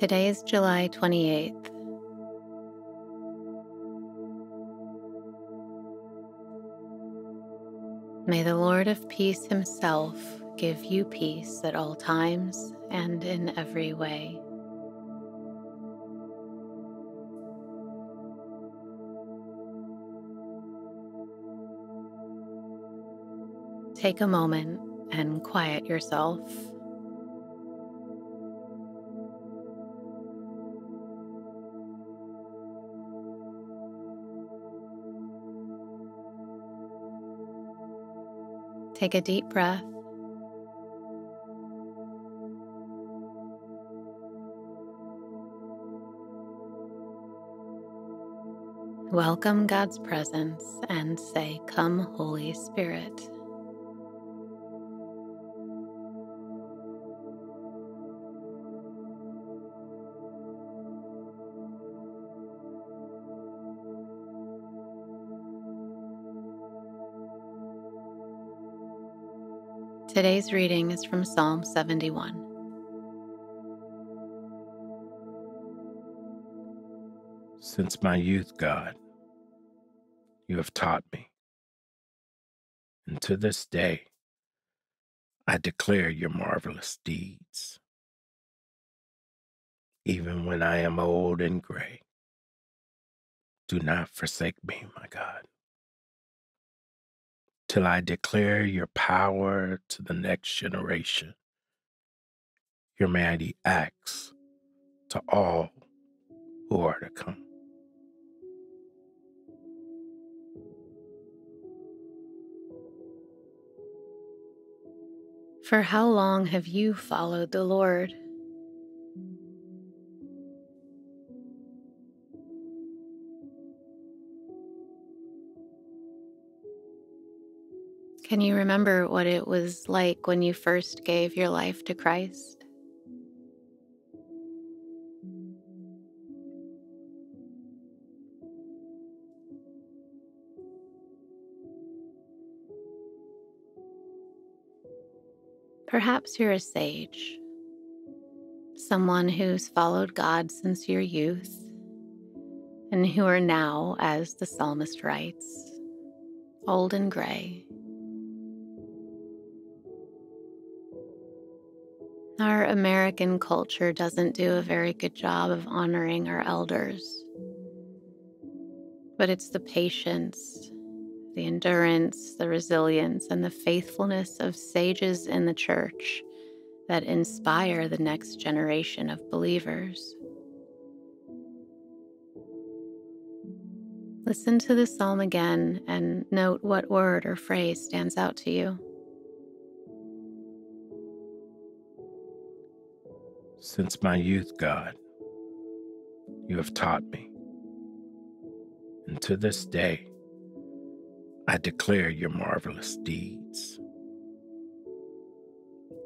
Today is July 28th. May the Lord of peace himself give you peace at all times and in every way. Take a moment and quiet yourself. Take a deep breath. Welcome God's presence and say, "Come, Holy Spirit." Today's reading is from Psalm 71. Since my youth, God, you have taught me, and to this day I declare your marvelous deeds. Even when I am old and gray, do not forsake me, my God, till I declare your power to the next generation, your mighty acts to all who are to come. For how long have you followed the Lord? Can you remember what it was like when you first gave your life to Christ? Perhaps you're a sage, someone who's followed God since your youth, and who are now, as the psalmist writes, old and gray. Our American culture doesn't do a very good job of honoring our elders, but it's the patience, the endurance, the resilience, and the faithfulness of sages in the church that inspire the next generation of believers. Listen to the psalm again and note what word or phrase stands out to you. Since my youth, God, you have taught me, and to this day I declare your marvelous deeds.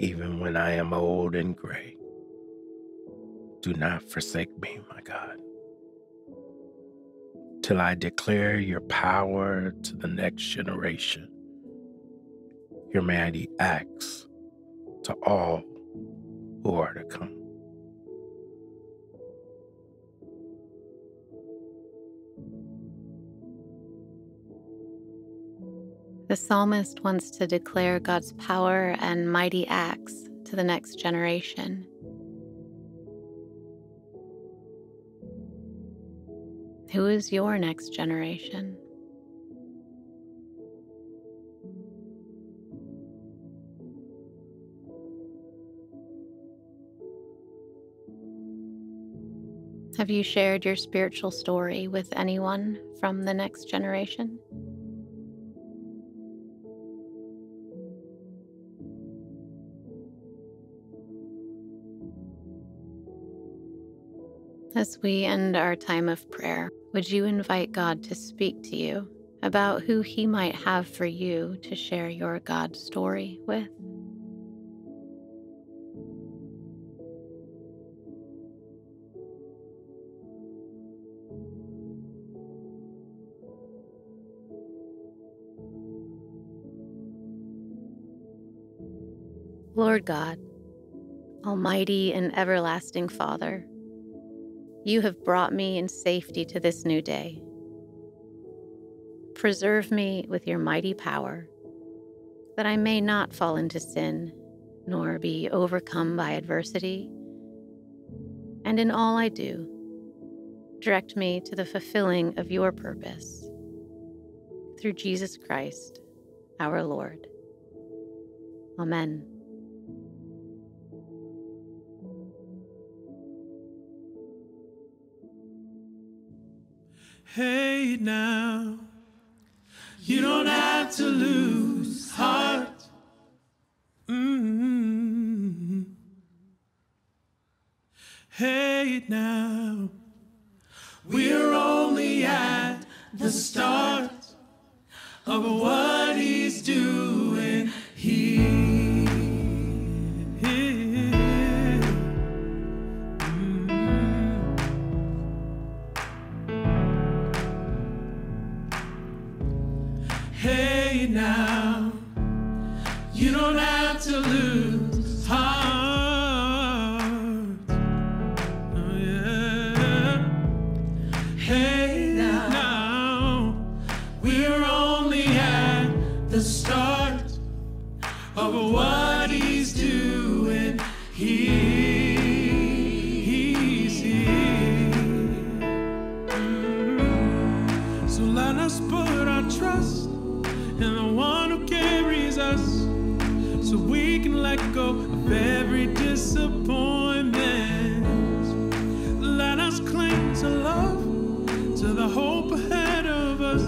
Even when I am old and gray, do not forsake me, my God, till I declare your power to the next generation, your mighty acts to all who are to come. The psalmist wants to declare God's power and mighty acts to the next generation. Who is your next generation? Have you shared your spiritual story with anyone from the next generation? As we end our time of prayer, would you invite God to speak to you about who he might have for you to share your God story with? Lord God, Almighty and Everlasting Father, You have brought me in safety to this new day. Preserve me with your mighty power, that I may not fall into sin, nor be overcome by adversity. And in all I do, direct me to the fulfilling of your purpose. Through Jesus Christ, our Lord. Amen. Hey now, you don't have to lose heart. Hey now, we're only at the start of what he's doing here. Hey now, you don't have to lose heart. Oh, yeah. Hey now, we're only at the start of what he's doing here. So let us put our trust in the one who carries us, so we can let go of every disappointment. Let us cling to love, to the hope ahead of us,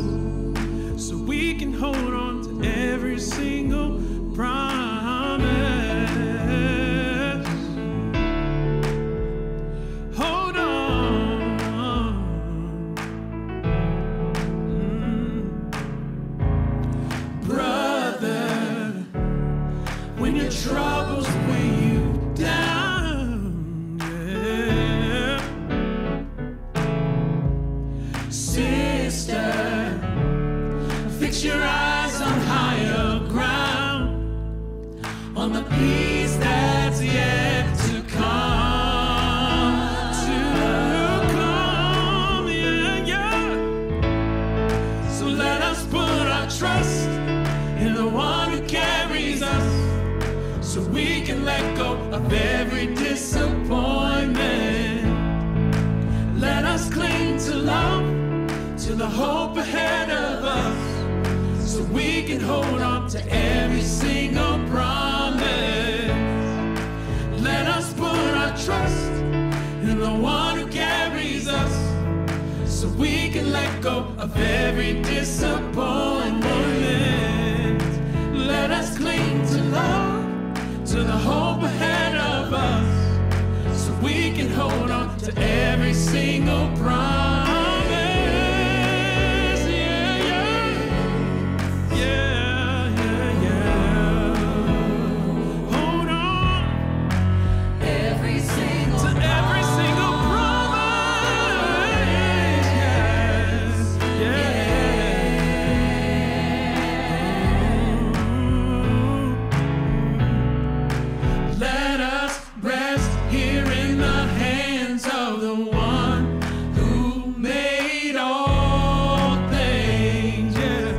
so we can hold on to every single promise. Hold on. Brother, when your troubles weigh you down, yeah. Sister, fix your eyes on higher ground, on the peace that's yet to come, yeah, yeah. So let us put our trust in the one who carries us, so we can let go of every disappointment. Let us cling to love, to the hope ahead of us, so we can hold on to every single promise. Let us put our trust in the one who carries us, so we can let go of every disappointment. Let us cling to love, to the hope ahead of us, so we can hold on to every single promise. Yeah, yeah. Yeah, yeah, yeah. Hold on. Every single to every single promise. Yes, yeah. Let us rest here in the hands of the one who made all things. Yeah.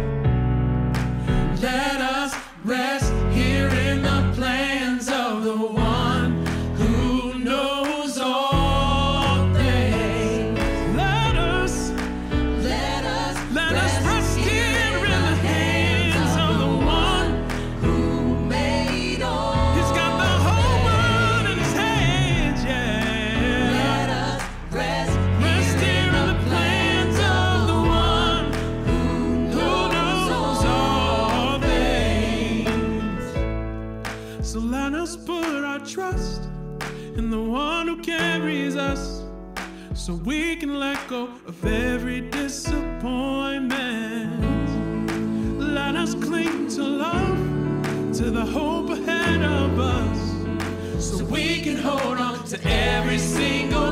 Let us rest here in the plans of the one who knows all things. Let us rest here in the hands of the one who made all. He's got the whole world in his hands, yeah. Let us rest Rest here in the plans of the one who knows all things. So let us put our trust in the one who carries us, so we can let go of every disappointment. Let us cling to love, to the hope ahead of us, so we can hold on to every single